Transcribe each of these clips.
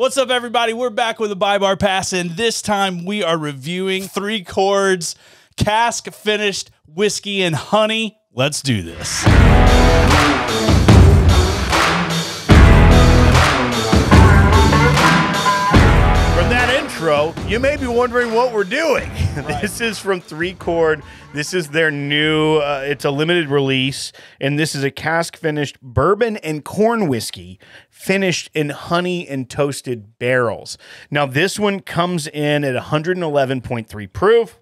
What's up, everybody? We're back with a Buy Bar Pass, and this time we are reviewing Three Chord's cask finished whiskey and honey. Let's do this. You may be wondering what we're doing. Right. This is from Three Chord. This is their new, it's a limited release, and this is a cask-finished bourbon and corn whiskey finished in honey and toasted barrels. Now, this one comes in at 111.3 proof.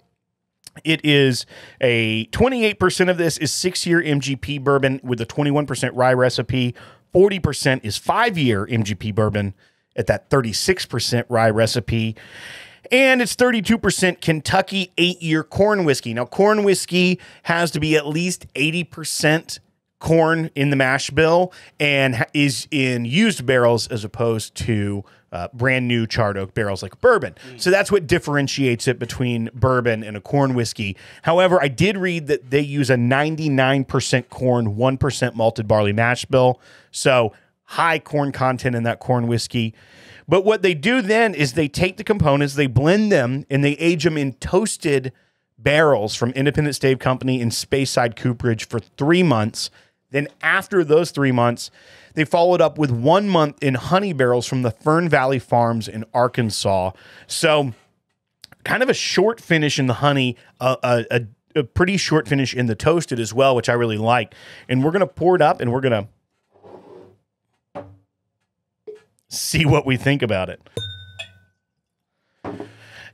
It is a 28% of this is 6-year MGP bourbon with a 21% rye recipe. 40% is 5-year MGP bourbon at that 36% rye recipe, and it's 32% Kentucky 8-year corn whiskey. Now, corn whiskey has to be at least 80% corn in the mash bill and is in used barrels as opposed to brand new charred oak barrels like bourbon. So that's what differentiates it between bourbon and a corn whiskey. However, I did read that they use a 99% corn, 1% malted barley mash bill. So high corn content in that corn whiskey. But what they do then is they take the components, they blend them, and they age them in toasted barrels from Independent Stave Company and Space Side Cooperage for 3 months. Then after those 3 months, they followed up with 1 month in honey barrels from the Fern Valley Farms in Arkansas. So kind of a short finish in the honey, a pretty short finish in the toasted as well, which I really like. And we're going to pour it up, and we're going to see what we think about it.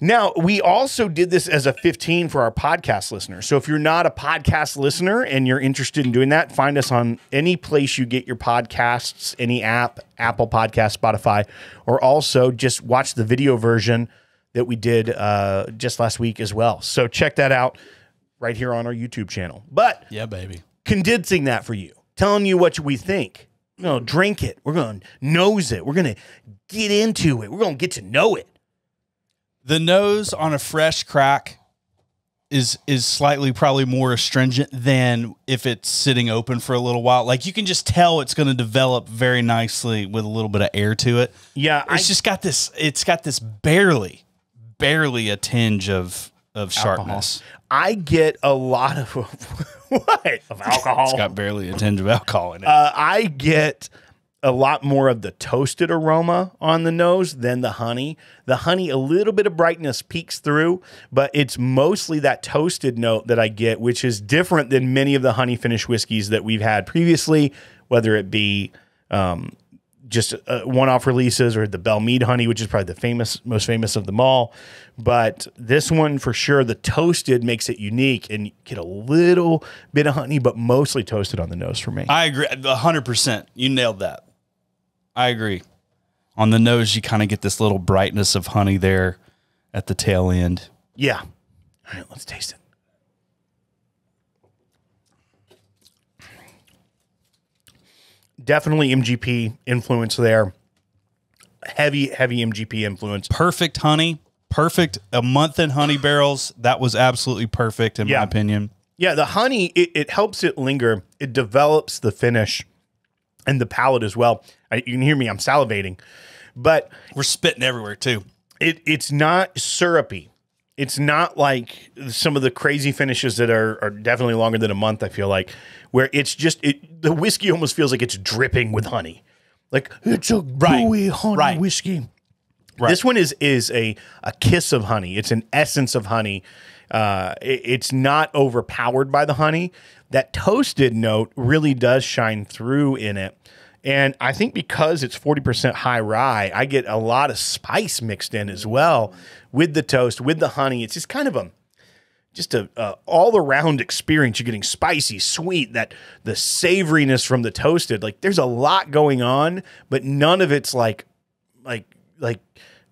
Now, we also did this as a 15 for our podcast listeners. So if you're not a podcast listener and you're interested in doing that, find us on any place you get your podcasts, any app, Apple Podcasts, Spotify, or also just watch the video version that we did just last week as well. So check that out right here on our YouTube channel. But yeah, baby, condensing that for you, telling you what we think. We're going to drink it. We're going to nose it. We're going to get into it. We're going to get to know it. The nose on a fresh crack is slightly probably more astringent than if it's sitting open for a little while. Like, you can just tell it's going to develop very nicely with a little bit of air to it. Yeah. It's just got this, it's got this barely a tinge of sharpness. Alcohol. I get a lot of what? Of alcohol. It's got barely a tinge of alcohol in it. I get a lot more of the toasted aroma on the nose than the honey. The honey, a little bit of brightness peeks through, but it's mostly that toasted note that I get, which is different than many of the honey finished whiskeys that we've had previously, whether it be just one-off releases or the Bell Mead honey, which is probably the most famous of them all. But this one for sure, the toasted makes it unique, and you get a little bit of honey, but mostly toasted on the nose for me. I agree 100%. You nailed that. I agree. On the nose, you kind of get this little brightness of honey there at the tail end. Yeah. All right, let's taste it. Definitely MGP influence there. Heavy, heavy MGP influence. Perfect honey. Perfect. A month in honey barrels. That was absolutely perfect in my opinion. Yeah, the honey, it helps it linger. It develops the finish and the palate as well. You can hear me. I'm salivating. But we're spitting everywhere too. It's not syrupy. It's not like some of the crazy finishes that are definitely longer than a month, I feel like, where it's just the whiskey almost feels like it's dripping with honey. Like, it's a gooey honey whiskey. Right. This one is a kiss of honey. It's an essence of honey. It's not overpowered by the honey. That toasted note really does shine through in it. And I think because it's 40% high rye, I get a lot of spice mixed in as well with the toast, with the honey. It's just kind of a all-around experience. You're getting spicy, sweet, the savoriness from the toasted. Like, there's a lot going on, but none of it's like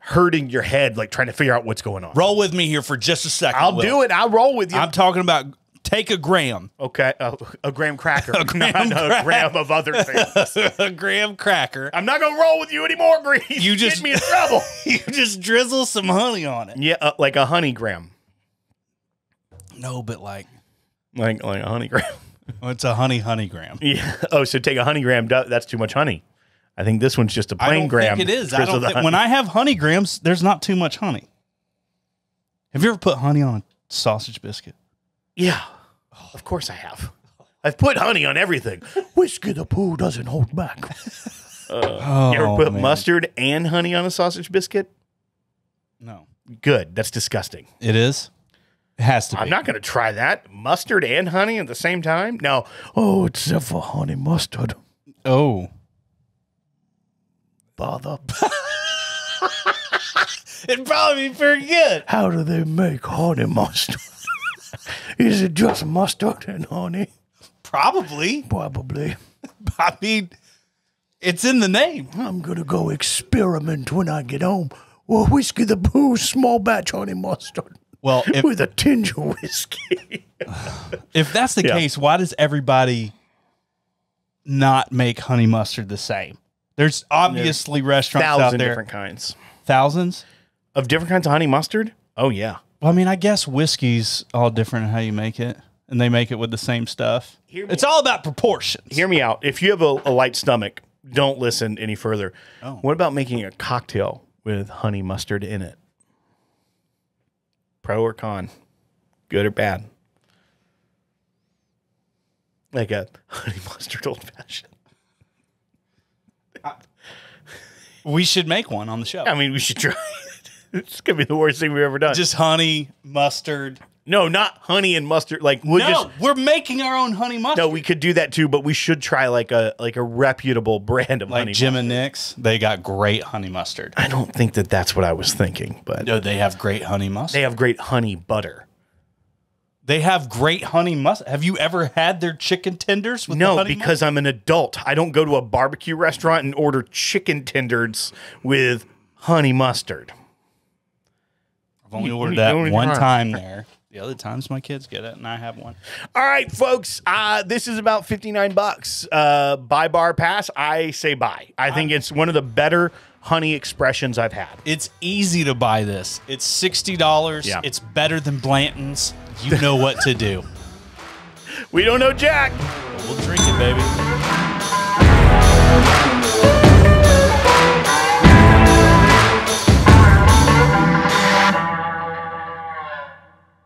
hurting your head, like trying to figure out what's going on. Roll with me here for just a second. I'll do it. I'll roll with you. I'm talking about. Take a gram. Okay. A graham cracker. Not a gram of other things. A graham cracker. I'm not going to roll with you anymore, Breeze. You just get me in trouble. You just drizzle some honey on it. Yeah, like a honey gram. No, but like a honey gram. Well, it's a honey gram. Yeah. Oh, so take a honey gram. That's too much honey. I think this one's just a plain graham. I don't think it is. I don't think, when I have honey grahams, there's not too much honey. Have you ever put honey on a sausage biscuit? Yeah, of course I have. I've put honey on everything. Whiskey the Pooh doesn't hold back. You ever put mustard and honey on a sausage biscuit? No. Good. That's disgusting. It is? It has to be. I'm not going to try that. Mustard and honey at the same time? No. Oh, except for honey mustard. Oh. Bother. It'd probably be pretty good. How do they make honey mustard? Is it just mustard and honey? Probably. Probably. I mean, it's in the name. I'm going to go experiment when I get home. Well, Whiskey the Pooh, small batch honey mustard. Well, with a tinge of whiskey. If that's the case, why does everybody not make honey mustard the same? There's obviously restaurants out there. Thousands of different kinds. Thousands? Of different kinds of honey mustard? Oh, yeah. Well, I mean, I guess whiskey's all different in how you make it, and they make it with the same stuff. It's all about proportions. Hear me out. If you have a light stomach, don't listen any further. Oh. What about making a cocktail with honey mustard in it? Pro or con? Good or bad? Like a honey mustard old-fashioned. We should make one on the show. I mean, we should try it. It's going to be the worst thing we've ever done. Just honey, mustard. No, not honey and mustard. Like we're making our own honey mustard. No, we could do that too, but we should try like a reputable brand of honey mustard. Like Jim and Nick's, they got great honey mustard. I don't think that that's what I was thinking, but no, they have great honey mustard. They have great honey butter. They have great honey mustard. Have you ever had their chicken tenders with honey mustard? No, because I'm an adult. I don't go to a barbecue restaurant and order chicken tenders with honey mustard. I've only ordered that one time there. The other times my kids get it, and I have one. All right, folks, this is about $59. Buy bar pass, I say buy. I think it's one of the better honey expressions I've had. It's easy to buy this. It's $60. Yeah. It's better than Blanton's. You know what to do. We don't know Jack. We'll drink it, baby.